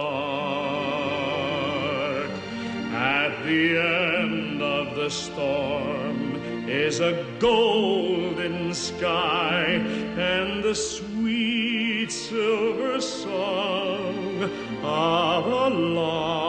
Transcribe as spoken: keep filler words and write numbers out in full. heart. At the end of the storm is a golden sky and the sweet silver song of a lark.